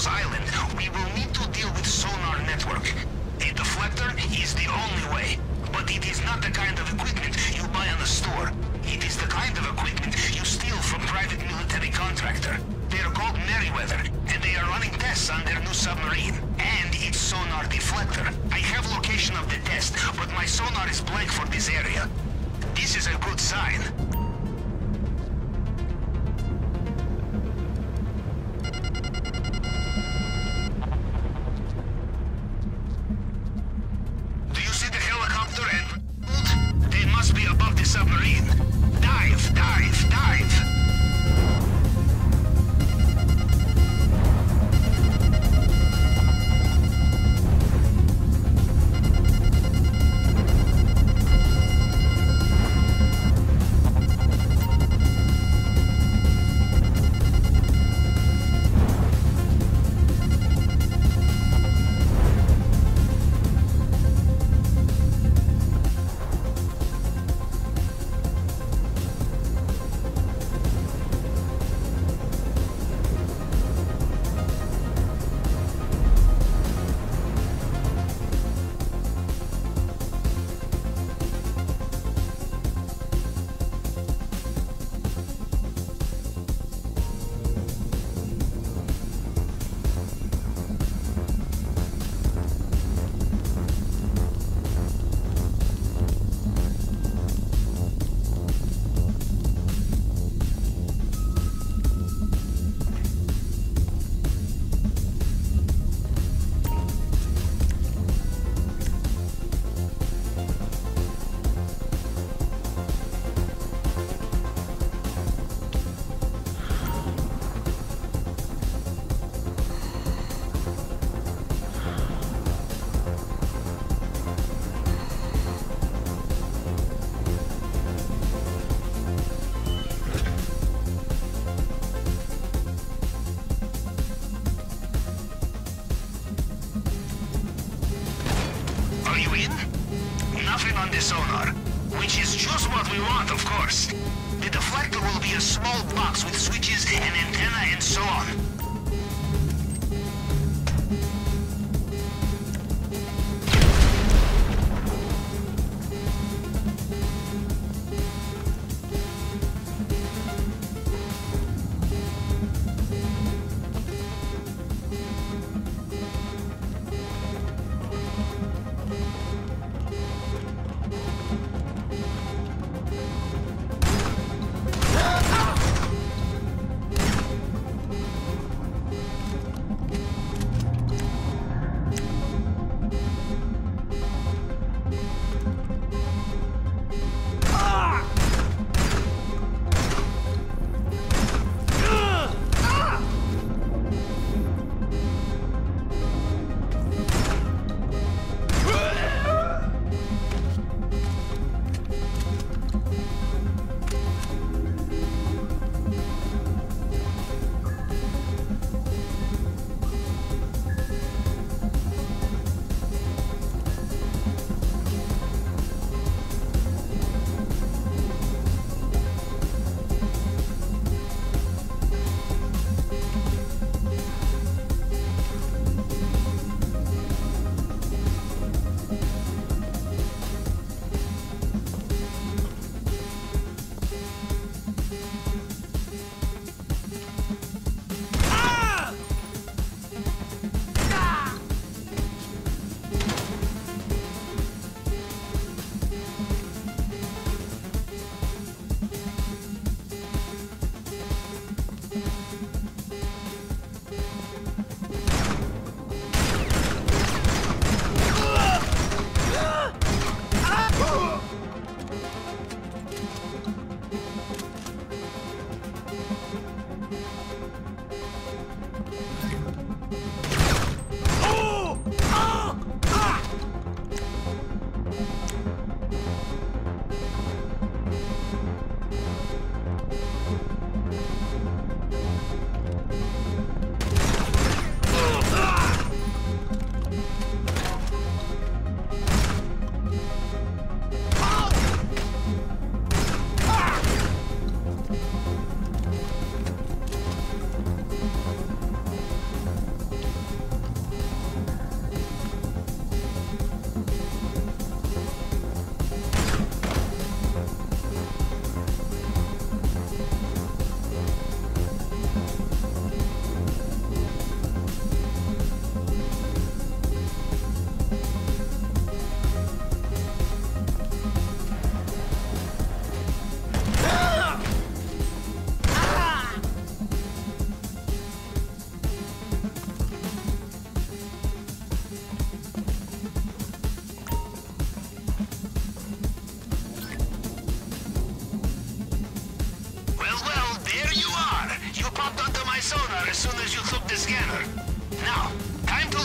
Deimos Island, we will need to deal with sonar network. A deflector is the only way, but it is not the kind of equipment you buy in the store. It is the kind of equipment you steal from private military contractor. They are called Merryweather, and they are running tests on their new submarine. And its sonar deflector. I have location of the test, but my sonar is blank for this area. This is a good sign. Nothing on the sonar, which is just what we want, of course. The deflector will be a small box with switches and antenna and so on. sonar as soon as you took the scanner. Now, time to